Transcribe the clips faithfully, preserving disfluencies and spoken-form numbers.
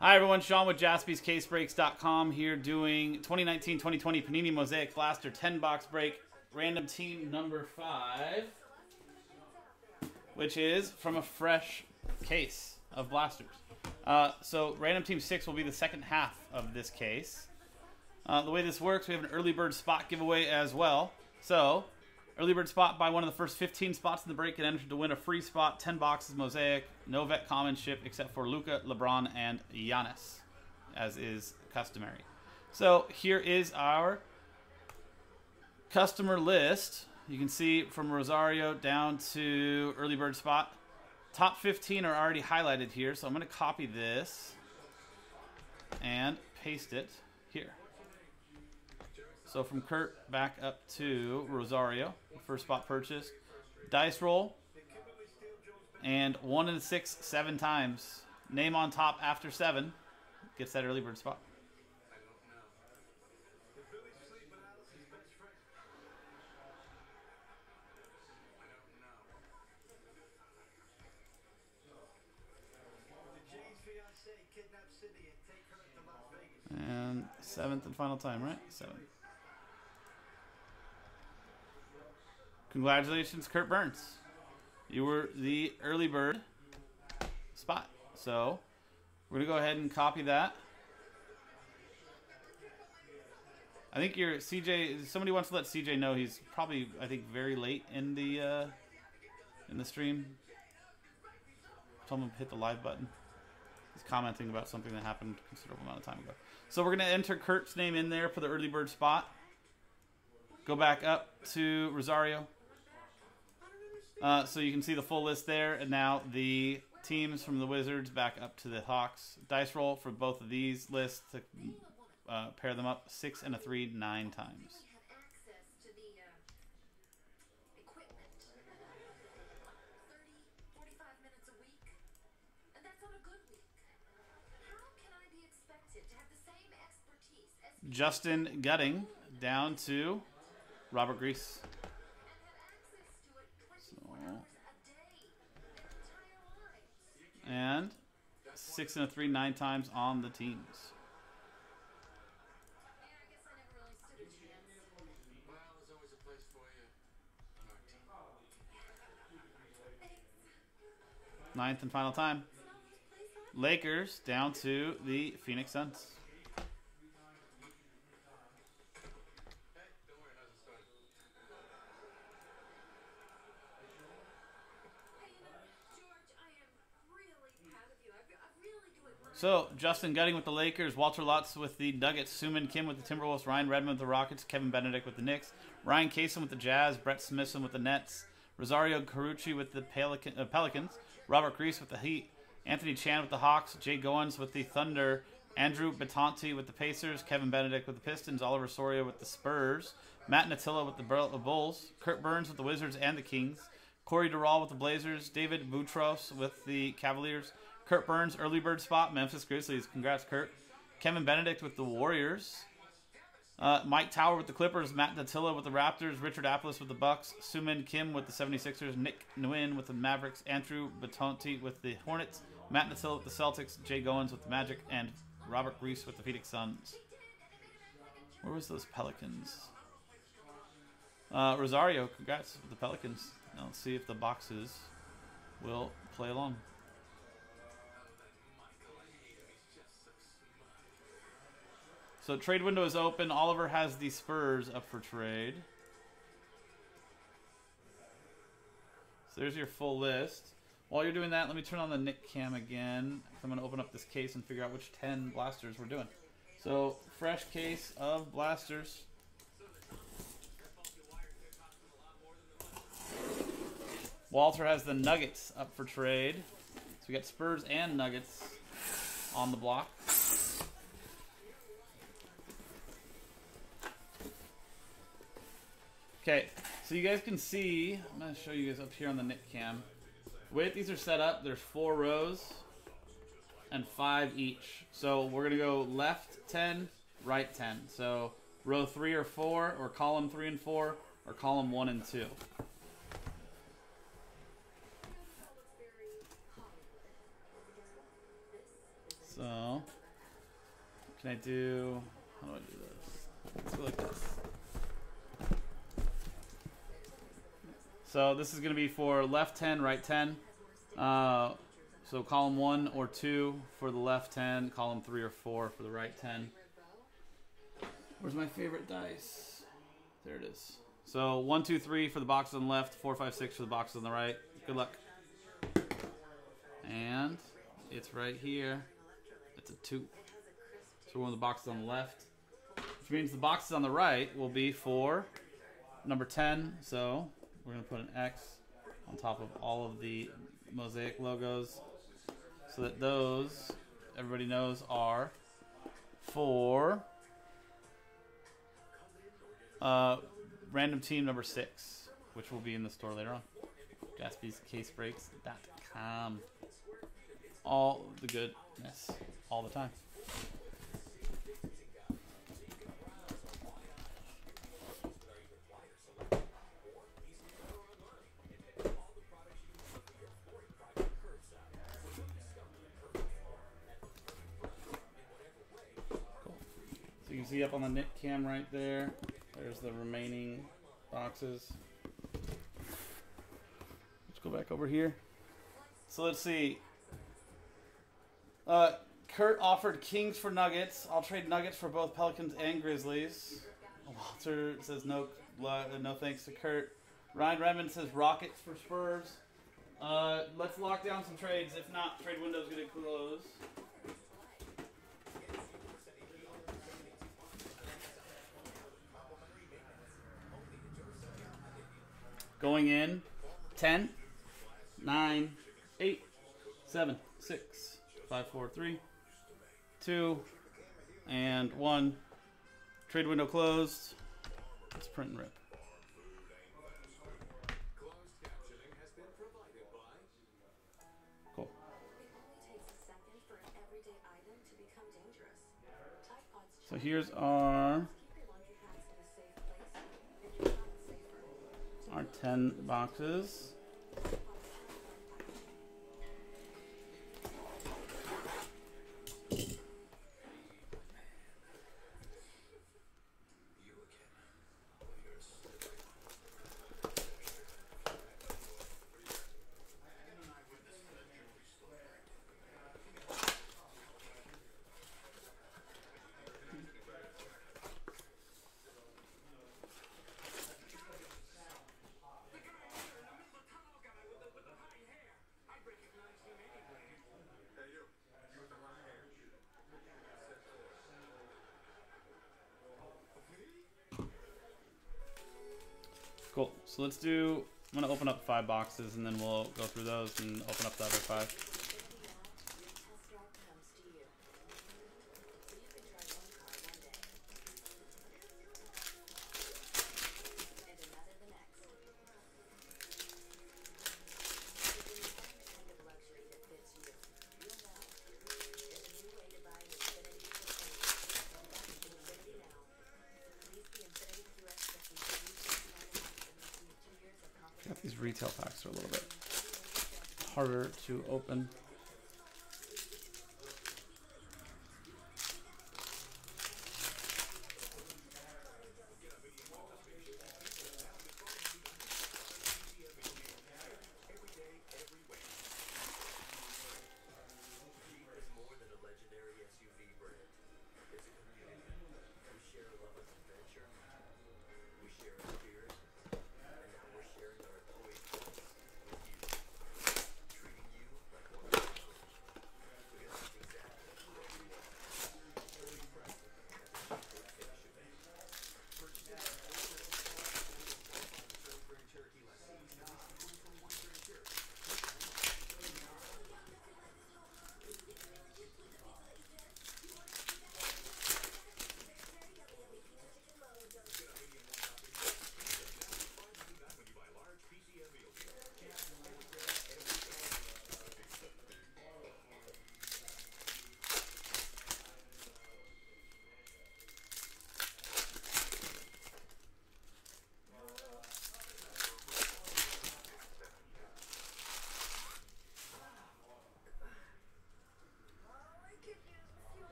Hi everyone, Sean with Jaspys Case Breaks dot com here doing twenty nineteen twenty twenty Panini Mosaic Blaster ten box break, random team number five, which is from a fresh case of blasters. Uh, so random team six will be the second half of this case. Uh, the way this works, we have an early bird spot giveaway as well. So early bird spot by one of the first fifteen spots in the break and entered to win a free spot, ten boxes Mosaic, no vet common ship except for Luka, LeBron, and Giannis, as is customary. So here is our customer list. You can see from Rosario down to early bird spot. Top fifteen are already highlighted here, so I'm going to copy this and paste it here. So from Kurt back up to Rosario, first spot purchased. Dice roll, and one in six, seven times. Name on top after seven gets that early bird spot. And seventh and final time, right? Seventh. Congratulations, Kurt Burns. You were the early bird spot. So we're going to go ahead and copy that. I think your C J, somebody wants to let C J know he's probably, I think, very late in the, uh, in the stream. Tell him to hit the live button. He's commenting about something that happened a considerable amount of time ago. So we're going to enter Kurt's name in there for the early bird spot. Go back up to Rosario. Uh, so you can see the full list there, and now the teams from the Wizards back up to the Hawks. Dice roll for both of these lists to uh, pair them up six and a three, nine times. Justin Gutting down to Robert Grease. And six and a three, nine times on the teams. Ninth and final time. Lakers down to the Phoenix Suns. So, Justin Gutting with the Lakers, Walter Lutz with the Nuggets, Soomin Kim with the Timberwolves, Ryan Redmond with the Rockets, Kevin Benedict with the Knicks, Ryan Kaysen with the Jazz, Brett Smithson with the Nets, Rosario Carucci with the Pelican, uh, Pelicans, Robert Crease with the Heat, Anthony Chan with the Hawks, Jay Goins with the Thunder, Andrew Betonti with the Pacers, Kevin Benedict with the Pistons, Oliver Soria with the Spurs, Matt Natilla with the Bulls, Kurt Burns with the Wizards and the Kings, Corey Durrell with the Blazers, David Boutros with the Cavaliers, Kurt Burns, early bird spot, Memphis Grizzlies. Congrats, Kurt. Kevin Benedict with the Warriors. Uh, Mike Tower with the Clippers. Matt Natilla with the Raptors. Richard Applis with the Bucks. Soomin Kim with the seventy-sixers. Nick Nguyen with the Mavericks. Andrew Betonti with the Hornets. Matt Natilla with the Celtics. Jay Goins with the Magic. And Robert Reese with the Phoenix Suns. Where was those Pelicans? Uh, Rosario, congrats with the Pelicans. Now let's see if the boxes will play along. So trade window is open. Oliver has the Spurs up for trade. So there's your full list. While you're doing that, let me turn on the Nick cam again. I'm going to open up this case and figure out which ten blasters we're doing. So fresh case of blasters. Walter has the Nuggets up for trade. So we got Spurs and Nuggets on the block. Okay, so you guys can see, I'm going to show you guys up here on the Nick cam. The way that these are set up, there's four rows and five each. So we're going to go left ten, right ten. So row three or four, or column three and four, or column one and two. So Can I do, how do I do this? Let's go like this. So this is going to be for left ten, right ten. Uh, so column one or two for the left ten, column three or four for the right ten. Where's my favorite dice? There it is. So one, two, three for the box on the left, four, five, six for the box on the right. Good luck. And it's right here. It's a two. So we're on the boxes on the left, which means the boxes on the right will be for number ten. So we're going to put an X on top of all of the Mosaic logos so that those, everybody knows, are for uh, random team number six, which will be in the store later on. Jaspys Case Breaks dot com. All the goodness, all the time. So you can see up on the Nick cam right there, there's the remaining boxes. Let's go back over here. So let's see. Uh, Kurt offered Kings for Nuggets. I'll trade Nuggets for both Pelicans and Grizzlies. Walter says no, no thanks to Kurt. Ryan Redmond says Rockets for Spurs. Uh, let's lock down some trades. If not, trade window's gonna close. Going in, ten, nine, eight, seven, six. Five, four, three, two, and one. Trade window closed. Let's print and rip. Cool. So here's our our ten boxes. Cool. So let's do, I'm going to open up five boxes and then we'll go through those and open up the other five. These retail packs are a little bit harder to open.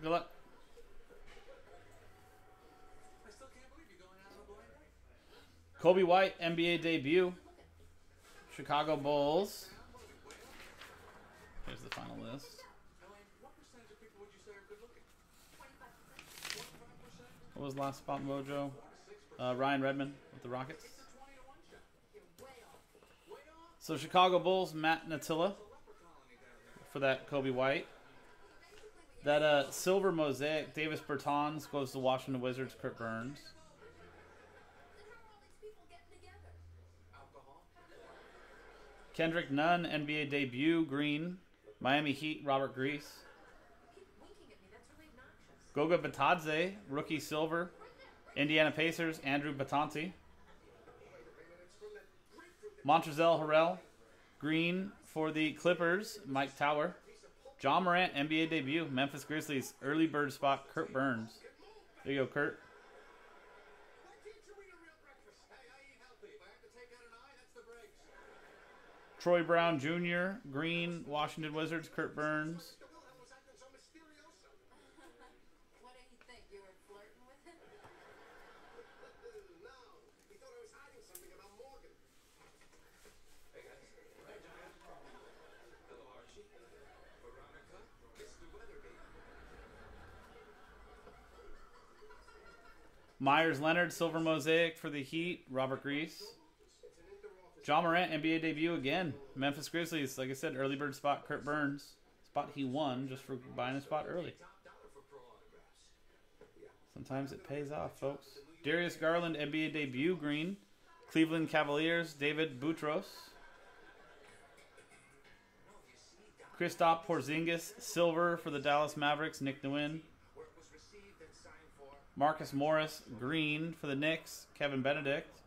Good luck. I still can't believe you're going out of a blind night. Coby White, N B A debut. Chicago Bulls. Here's the final list. What percentage of people would you say are good looking? twenty-five percent. What was the last spot, Mojo? Uh, Ryan Redmond with the Rockets. So Chicago Bulls, Matt Natilla for that Coby White. That uh, silver mosaic, Davis Bertans, goes to Washington Wizards, Curt Burns. Kendrick Nunn, N B A debut, green. Miami Heat, Robert Griese. Goga Bitadze, rookie silver. Indiana Pacers, Andrew Batanti. Montrezl Harrell, green for the Clippers, Mike Tower. John Morant, N B A debut, Memphis Grizzlies, early bird spot, Curt Burns. There you go, Curt. Troy Brown Junior, green, Washington Wizards, Curt Burns. Myers Leonard, silver mosaic for the Heat, Robert Griese. John Morant, N B A debut again. Memphis Grizzlies, like I said, early bird spot, Curt Burns. Spot he won just for buying a spot early. Sometimes it pays off, folks. Darius Garland, N B A debut, green. Cleveland Cavaliers, David Boutros. Kristaps Porzingis, silver for the Dallas Mavericks, Nick Nguyen. Marcus Morris, green for the Knicks, Kevin Benedict.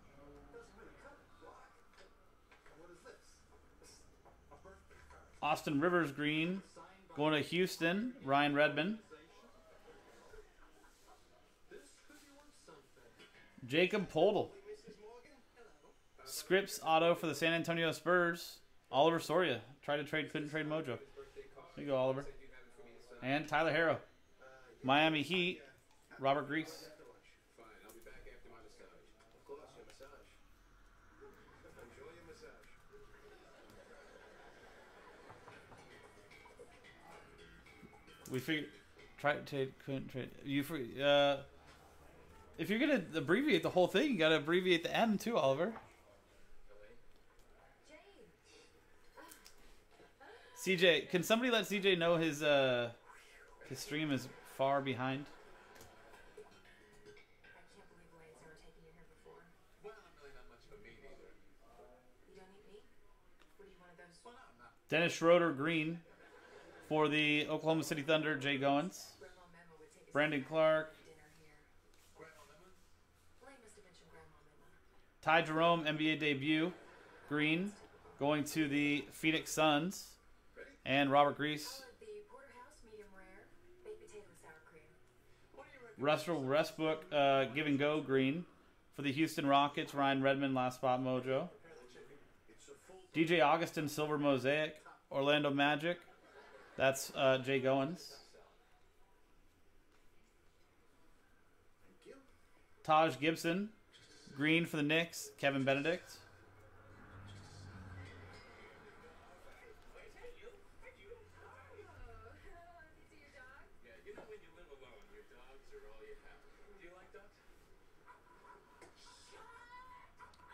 Austin Rivers, green, going to Houston, Ryan Redmond. Jacob Poldel. Scripps auto for the San Antonio Spurs. Oliver Soria, tried to trade, couldn't trade Mojo. There you go, Oliver. And Tyler Harrow. Miami Heat. Robert Griese. We figured, try to trade, couldn't trade. You, uh, if you're gonna abbreviate the whole thing, you gotta abbreviate the M too, Oliver. C J, can somebody let C J know his uh, his stream is far behind? Dennis Schroeder, green for the Oklahoma City Thunder, Jay Goins. Brandon Clark. Ty Jerome, N B A debut, green, going to the Phoenix Suns. And Robert Griese. Russell Westbrook, uh, give and go, green for the Houston Rockets, Ryan Redmond, last spot, Mojo. D J Augustin, silver mosaic, Orlando Magic. That's uh, Jay Goins. Taj Gibson, green for the Knicks, Kevin Benedict.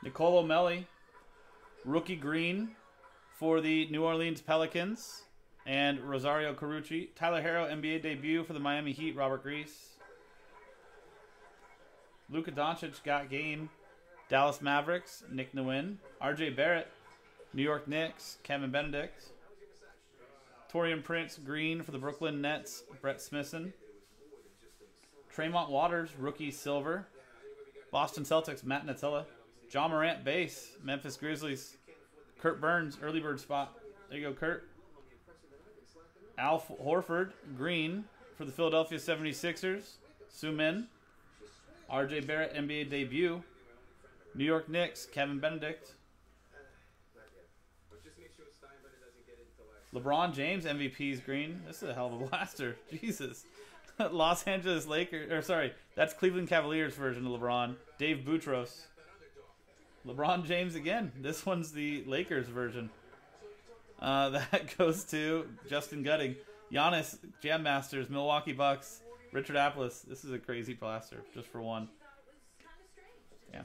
Nicolo Melli, rookie green for the New Orleans Pelicans and Rosario Carucci. Tyler Harrow, N B A debut for the Miami Heat, Robert Griese. Luka Doncic, got game, Dallas Mavericks, Nick Nguyen. R J Barrett, New York Knicks, Kevin Benedict. Torian Prince, green for the Brooklyn Nets, Brett Smithson. Tremont Waters, rookie silver. Boston Celtics, Matt Natilla. John Morant, base, Memphis Grizzlies, Curt Burns, early bird spot. There you go, Curt. Al Horford, green for the Philadelphia seventy-sixers. Sumin. R J Barrett, N B A debut. New York Knicks, Kevin Benedict. LeBron James, M V P's green. This is a hell of a blaster. Jesus. Los Angeles Lakers, or sorry, that's Cleveland Cavaliers version of LeBron. Dave Boutros. LeBron James again. This one's the Lakers version. Uh, that goes to Justin Gutting. Giannis, Jam Masters, Milwaukee Bucks, Richard Applis. This is a crazy blaster, just for one. Yeah.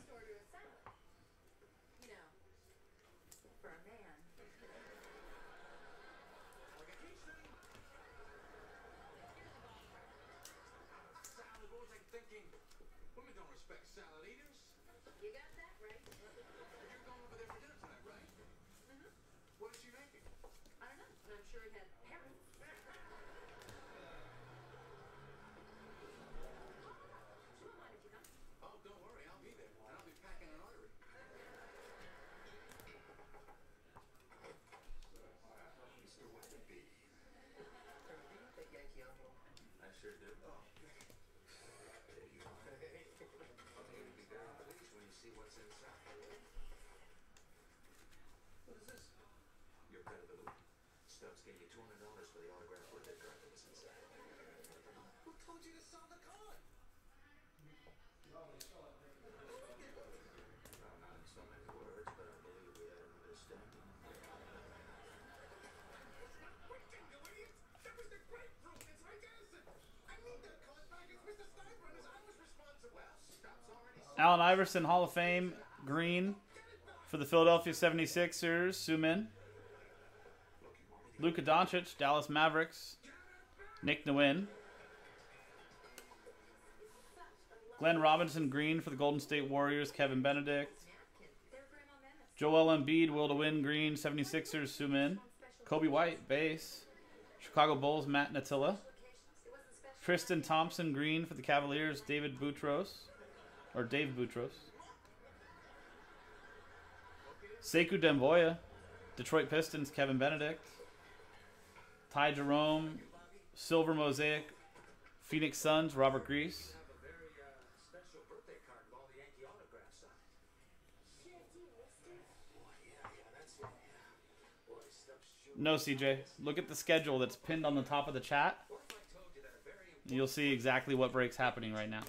Allen Iverson, Hall of Fame, green for the Philadelphia seventy-sixers, Sumin. Luka Doncic, Dallas Mavericks, Nick Nguyen. Glenn Robinson, green for the Golden State Warriors, Kevin Benedict. Joel Embiid, will to win, green, seventy-sixers, Sumin. Coby White, base. Chicago Bulls, Matt Natilla. Tristan Thompson, green for the Cavaliers, David Boutros. Or Dave Boutros. Sekou Demboya, Detroit Pistons, Kevin Benedict. Ty Jerome, Silver Mosaic, Phoenix Suns, Robert Griese. No, C J. Look at the schedule that's pinned on the top of the chat. You'll see exactly what break's happening right now.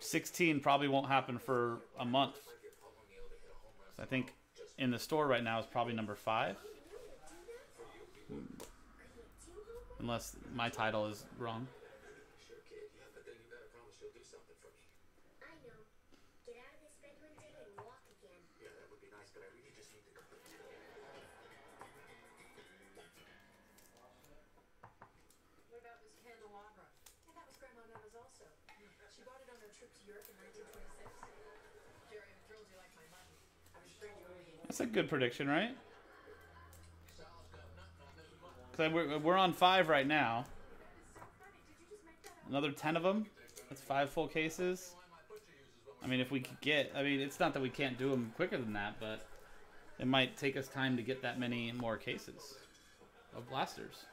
sixteen probably won't happen for a month. So I think in the store right now is probably number five. Unless my title is wrong. That's a good prediction, right? Because we're, we're on five right now. Another ten of them. That's five full cases. I mean, if we could get... I mean, it's not that we can't do them quicker than that, but it might take us time to get that many more cases of blasters.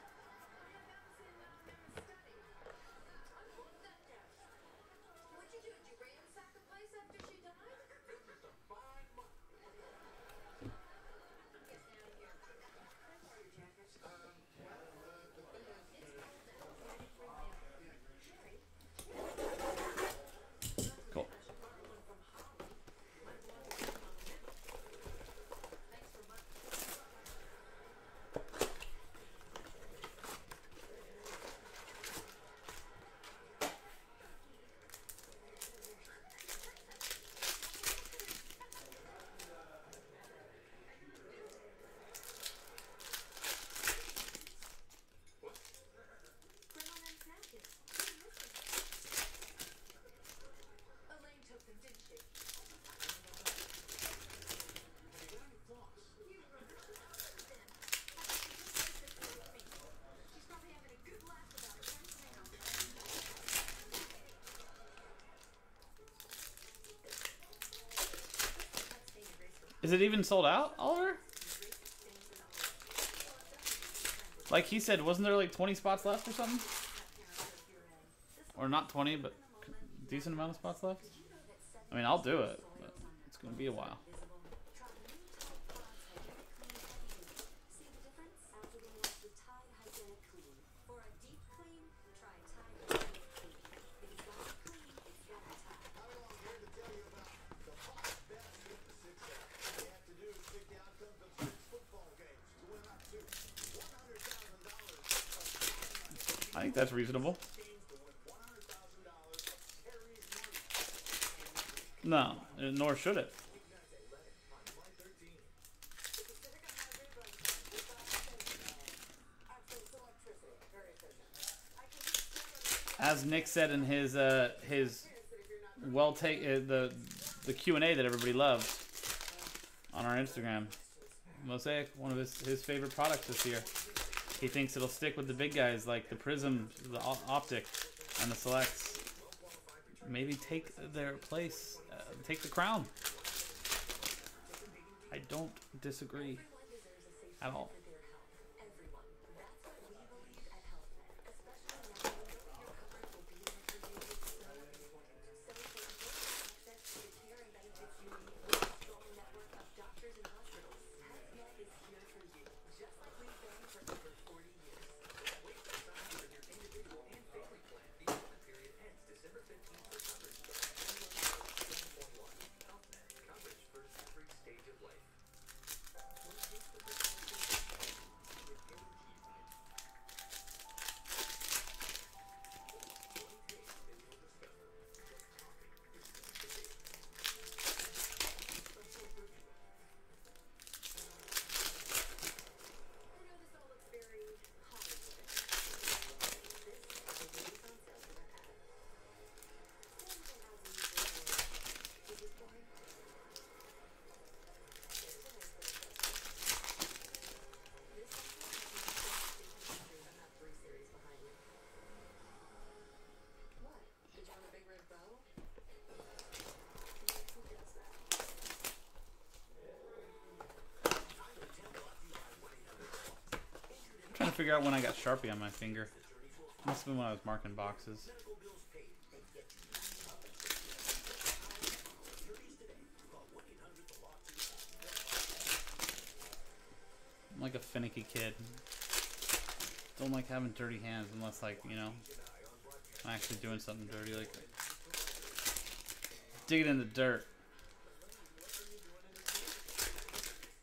Is it even sold out, Oliver? Like he said, wasn't there like twenty spots left or something? Or not twenty, but a decent amount of spots left? I mean, I'll do it, but it's going to be a while. I think that's reasonable. No, nor should it. As Nick said in his uh, his well take uh, the the Q and A that everybody loved on our Instagram, Mosaic, one of his his favorite products this year. He thinks it'll stick with the big guys like the Prism, the Optic, and the Selects. Maybe take their place, uh, take the crown. I don't disagree at all. Figure out when I got Sharpie on my finger. Must have been when I was marking boxes. I'm like a finicky kid. Don't like having dirty hands unless, like, you know, I'm actually doing something dirty, like digging in the dirt,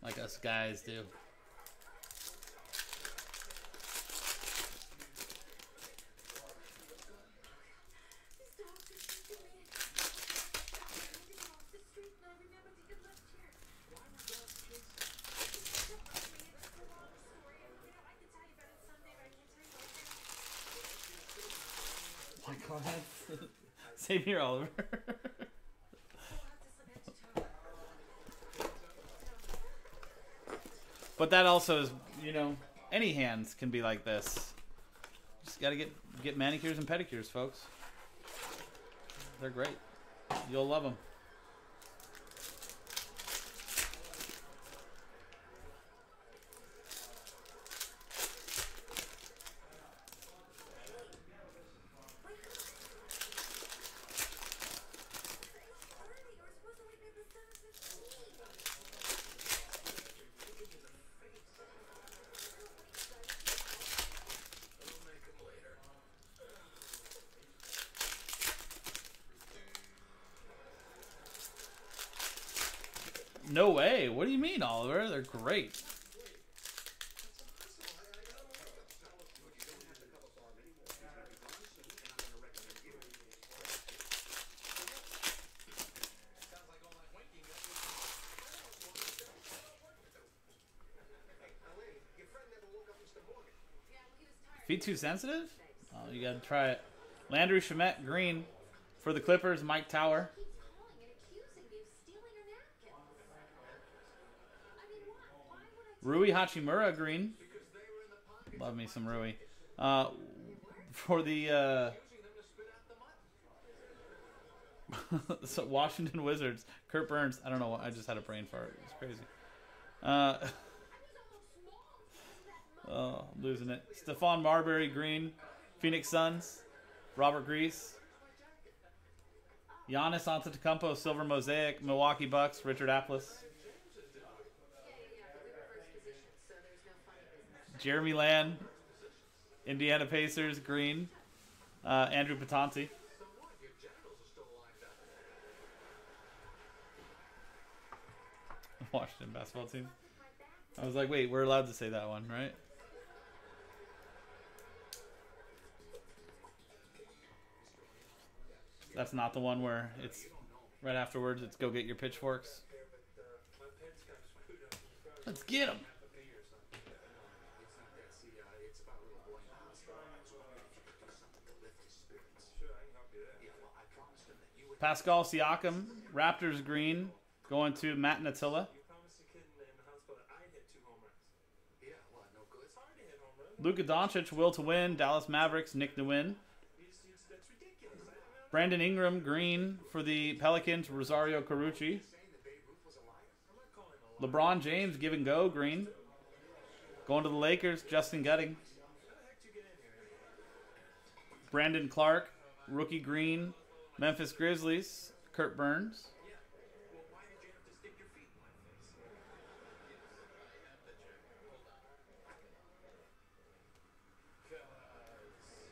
like us guys do. Same here, Oliver. But that also is, you know, any hands can be like this. Just gotta get get manicures and pedicures, folks. They're great. You'll love them. No way. What do you mean, Oliver? They're great. Feet too sensitive? Oh, you gotta try it. Landry Shamet, green. For the Clippers, Mike Tower. Rui Hachimura, green. Love me some Rui. Uh, for the uh, so Washington Wizards, Kurt Burns. I don't know. I just had a brain fart. It's crazy. Uh, oh, I'm losing it. Stephon Marbury, green. Phoenix Suns, Robert Griese. Giannis Antetokounmpo, silver mosaic. Milwaukee Bucks, Richard Aplis. Jeremy Lamb, Indiana Pacers, green. Uh, Andrew Patanti. Washington basketball team. I was like, wait, we're allowed to say that one, right? That's not the one where it's right afterwards. It's go get your pitchforks. Let's get them. Pascal Siakam, Raptors green, going to Matt Natilla. Luka Doncic, will to win, Dallas Mavericks, Nick Nguyen. Brandon Ingram, green for the Pelicans, Rosario Carucci. LeBron James, give and go, green. Going to the Lakers, Justin Gutting. Brandon Clark, rookie green, Memphis Grizzlies, Kurt Burns.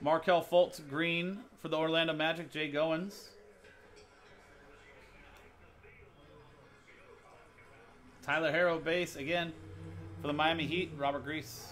Markelle Fultz, green for the Orlando Magic, Jay Goins. Tyler Harrow, base, again, for the Miami Heat, Robert Griese.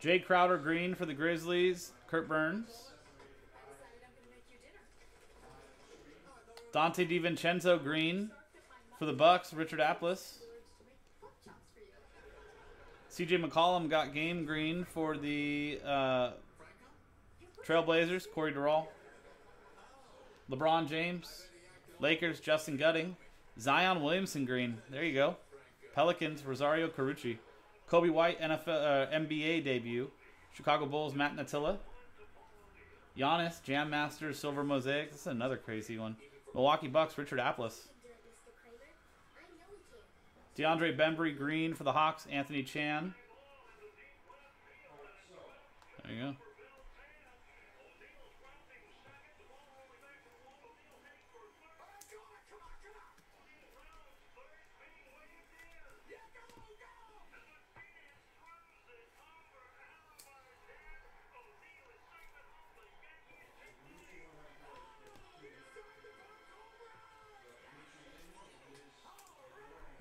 Jay Crowder, green for the Grizzlies, Kurt Burns. Dante DiVincenzo, green for the Bucks, Richard Aplis. C J McCollum got game green for the uh, Trailblazers, Corey Durrell. LeBron James, Lakers, Justin Gutting. Zion Williamson, green. There you go. Pelicans, Rosario Carucci. Coby White, N F L, uh, N B A debut. Chicago Bulls, Matt Natilla. Giannis, Jam Master, Silver Mosaic. This is another crazy one. Milwaukee Bucks, Richard Aplis. DeAndre Bembry, green for the Hawks, Anthony Chan. There you go.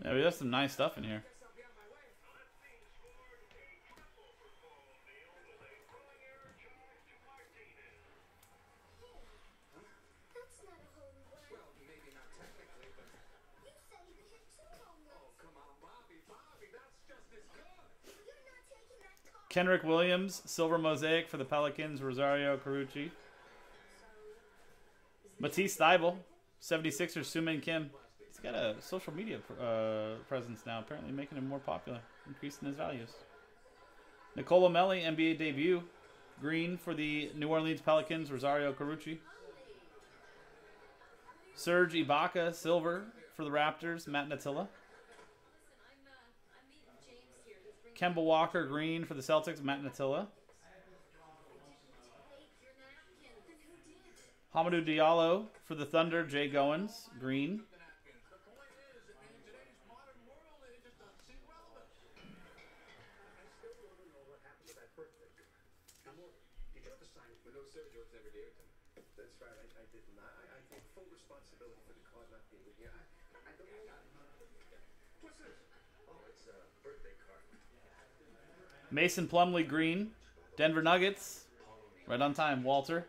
Yeah, we have some nice stuff in here. Kendrick Williams, Silver Mosaic for the Pelicans, Rosario Carucci. Matisse Thybulle, seventy-sixers, Soomin Kim. He's got a social media uh, presence now, apparently making him more popular, increasing his values. Nicolo Melli, N B A debut, green for the New Orleans Pelicans, Rosario Carucci. Serge Ibaka, silver for the Raptors, Matt Natilla. Kemba Walker, green for the Celtics, Matt Natilla. Hamidou Diallo for the Thunder, Jay Goins, green. Mason Plumlee, green. Denver Nuggets. Right on time, Walter.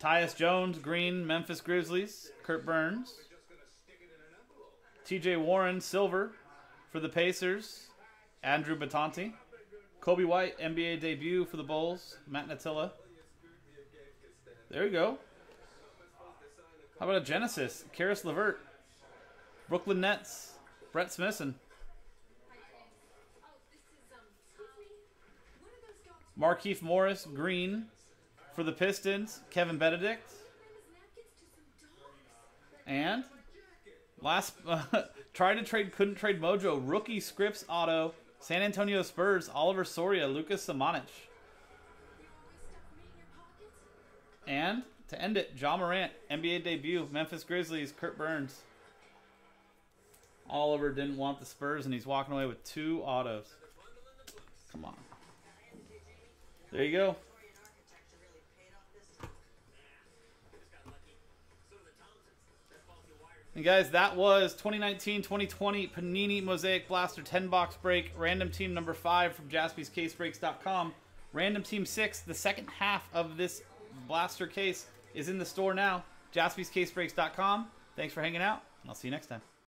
Tyus Jones, green. Memphis Grizzlies. Kurt Burns. T J Warren, silver. For the Pacers, Andrew Batanti. Coby White, N B A debut for the Bulls, Matt Natilla. There we go. How about a Genesis? Karis LeVert. Brooklyn Nets, Brett Smithson. Markieff Morris, green for the Pistons, Kevin Benedict. And last, uh, tried to trade, couldn't trade mojo, rookie Scripps auto San Antonio Spurs, Oliver Soria, Lucas Samanic. And to end it, John Morant, N B A debut, Memphis Grizzlies, Kurt Burns. Oliver didn't want the Spurs, and he's walking away with two autos. Come on. There you go. And guys, that was twenty nineteen twenty twenty Panini Mosaic Blaster ten box break. Random team number five from Jaspys Case Breaks dot com. Random team six, the second half of this blaster case, is in the store now. Jaspys Case Breaks dot com. Thanks for hanging out, and I'll see you next time.